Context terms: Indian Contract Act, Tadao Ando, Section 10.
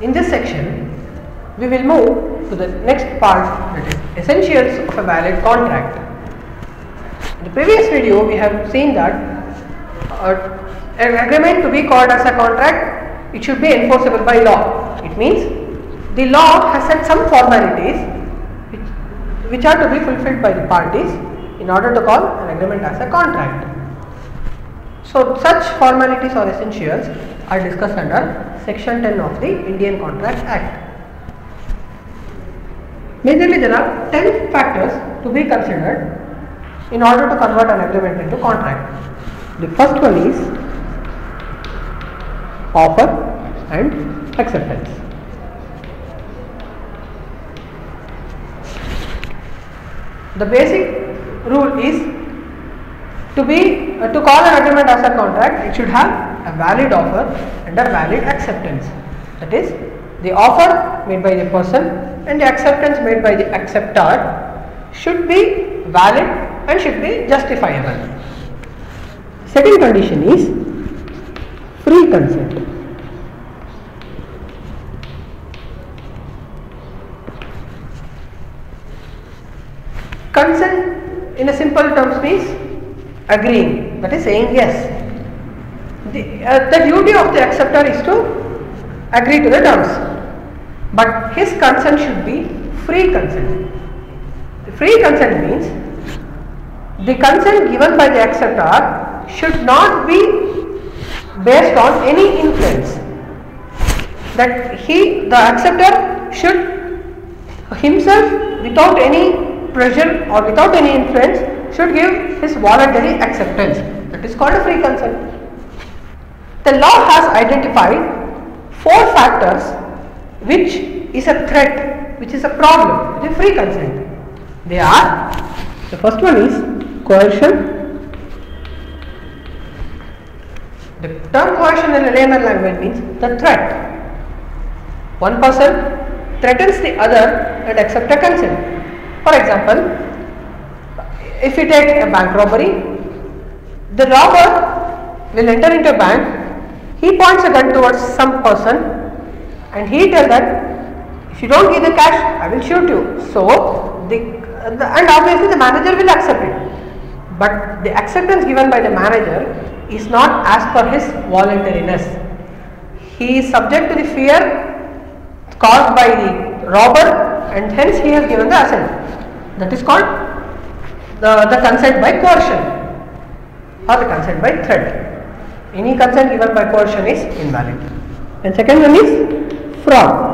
In this section, we will move to the next part, that is essentials of a valid contract. In the previous video, we have seen that an agreement to be called as a contract, it should be enforceable by law. It means the law has set some formalities which are to be fulfilled by the parties in order to call an agreement as a contract. So, such formalities or essentials are discussed under Section 10 of the Indian Contract Act. Majorly, there are 10 factors to be considered in order to convert an agreement into contract. The first one is offer and acceptance. The basic rule is to call an agreement as a contract, it should have a valid offer and a valid acceptance. That is, the offer made by the person and the acceptance made by the acceptor should be valid and should be justifiable. Second condition is free consent. Consent in a simple terms means agreeing, that is saying yes. The duty of the acceptor is to agree to the terms. But his consent should be free consent. The free consent means the consent given by the acceptor should not be based on any influence. That the acceptor should himself, without any pressure or without any influence, should give his voluntary acceptance. That is called a free consent. The law has identified 4 factors which is a threat, which is a problem with free consent. They are, the first one is coercion. The term coercion in a layman language means the threat. One person threatens the other and accepts a consent. For example, if you take a bank robbery, the robber will enter into a bank, he points a gun towards some person and he tells that if you don't give the cash, I will shoot you. So, and obviously the manager will accept it. But the acceptance given by the manager is not as per his voluntariness. He is subject to the fear caused by the robber and hence he has given the assent. That is called the consent by coercion or the consent by threat. Any consent given by coercion is invalid. And second one is fraud.